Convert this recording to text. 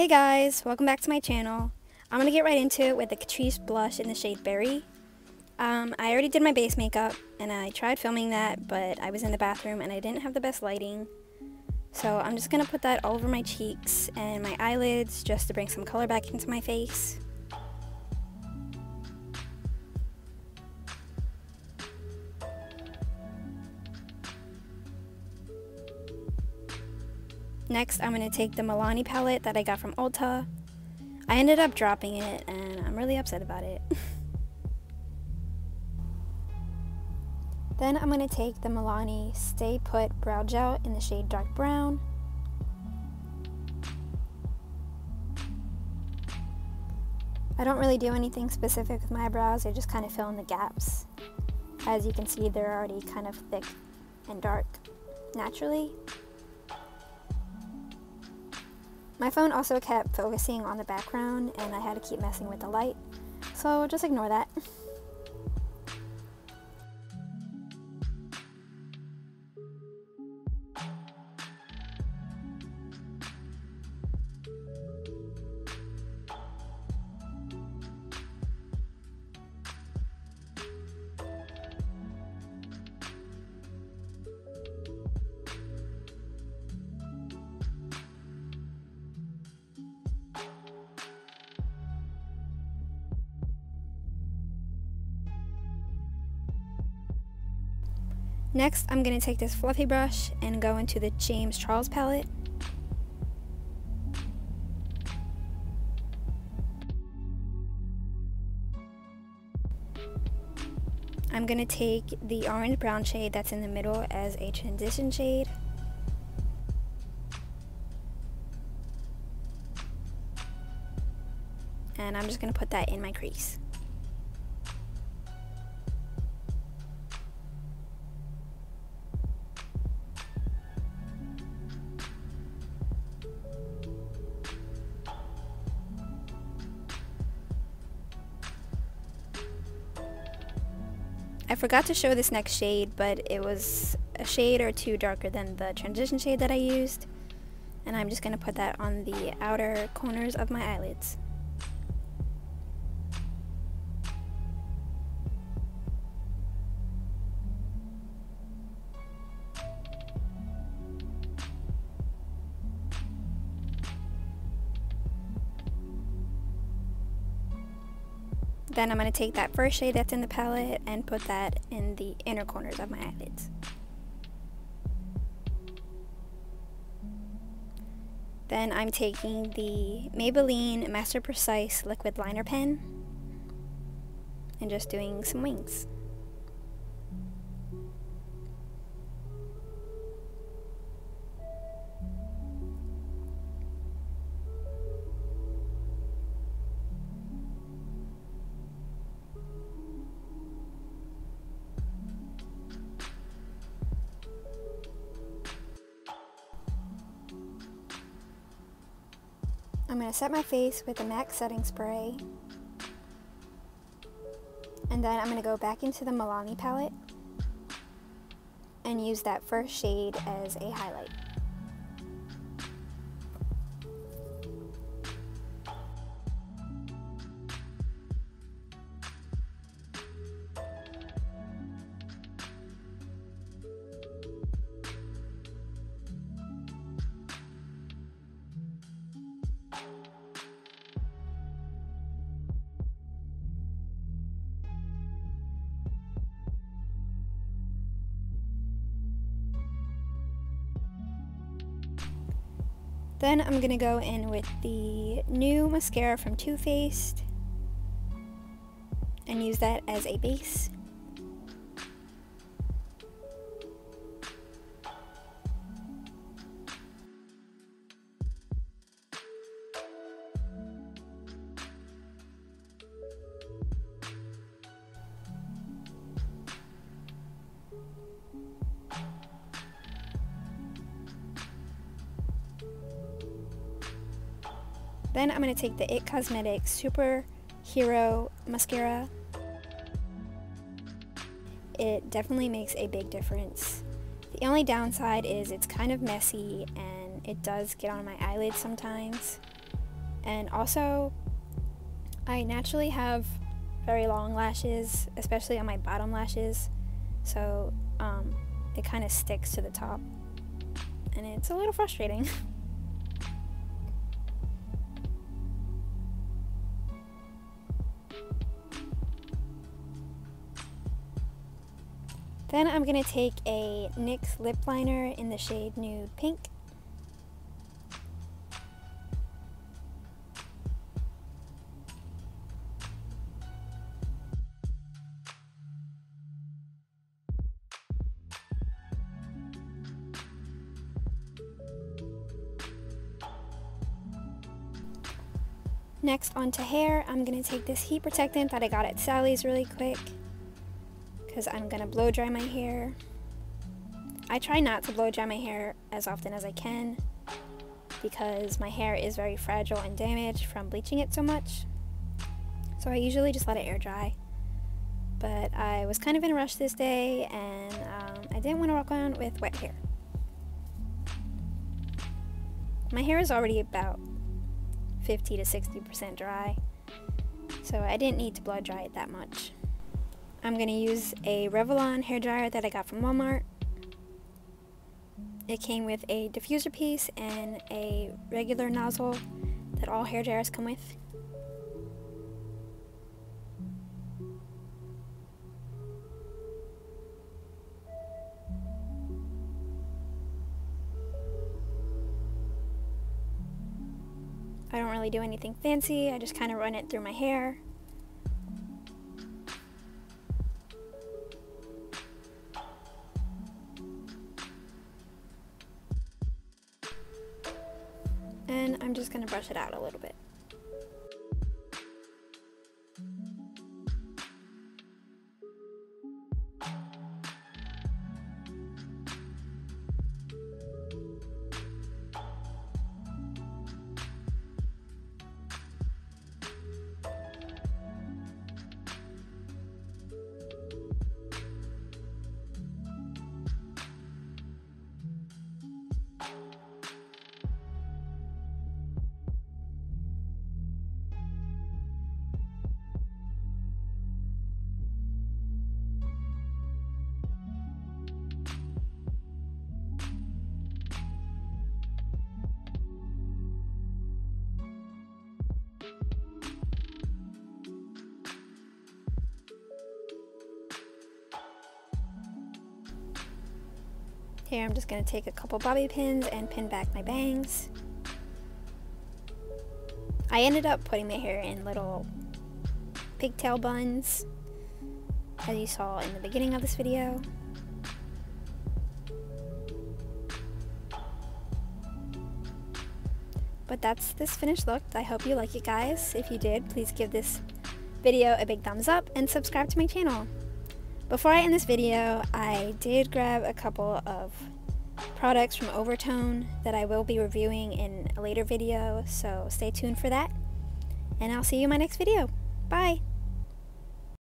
Hey guys, welcome back to my channel. I'm gonna get right into it with the Catrice blush in the shade Berry. I already did my base makeup and I tried filming that, but I was in the bathroom and I didn't have the best lighting. So I'm just gonna put that all over my cheeks and my eyelids just to bring some color back into my face. Next, I'm going to take the Milani palette that I got from Ulta. I ended up dropping it, and I'm really upset about it. Then I'm going to take the Milani Stay Put Brow Gel in the shade Dark Brown. I don't really do anything specific with my brows, I just kind of fill in the gaps. As you can see, they're already kind of thick and dark naturally. My phone also kept focusing on the background and I had to keep messing with the light, so just ignore that. Next, I'm going to take this fluffy brush and go into the James Charles palette. I'm going to take the orange brown shade that's in the middle as a transition shade. And I'm just going to put that in my crease. I forgot to show this next shade, but it was a shade or two darker than the transition shade that I used, and I'm just going to put that on the outer corners of my eyelids. Then I'm going to take that first shade that's in the palette and put that in the inner corners of my eyelids. Then I'm taking the Maybelline Master Precise Liquid Liner Pen and just doing some wings. I'm going to set my face with the MAC setting spray, and then I'm going to go back into the Milani palette and use that first shade as a highlight. Then I'm going to go in with the new mascara from Too Faced and use that as a base. Then I'm going to take the IT Cosmetics Super Hero Mascara. It definitely makes a big difference. The only downside is it's kind of messy and it does get on my eyelids sometimes. And also, I naturally have very long lashes, especially on my bottom lashes, so it kind of sticks to the top, and it's a little frustrating. Then I'm going to take a NYX lip liner in the shade Nude Pink. Next, onto hair, I'm going to take this heat protectant that I got at Sally's really quick, because I'm going to blow dry my hair. I try not to blow dry my hair as often as I can because my hair is very fragile and damaged from bleaching it so much. So I usually just let it air dry. But I was kind of in a rush this day, and I didn't want to walk around with wet hair. My hair is already about 50 to 60% dry, so I didn't need to blow dry it that much. I'm going to use a Revlon hairdryer that I got from Walmart. It came with a diffuser piece and a regular nozzle that all hairdryers come with. I don't really do anything fancy, I just kind of run it through my hair. And I'm just going to brush it out a little bit. Here I'm just going to take a couple bobby pins and pin back my bangs. I ended up putting my hair in little pigtail buns, as you saw in the beginning of this video. But that's this finished look. I hope you like it, guys. If you did, please give this video a big thumbs up and subscribe to my channel. Before I end this video, I did grab a couple of products from Overtone that I will be reviewing in a later video, so stay tuned for that. And I'll see you in my next video. Bye!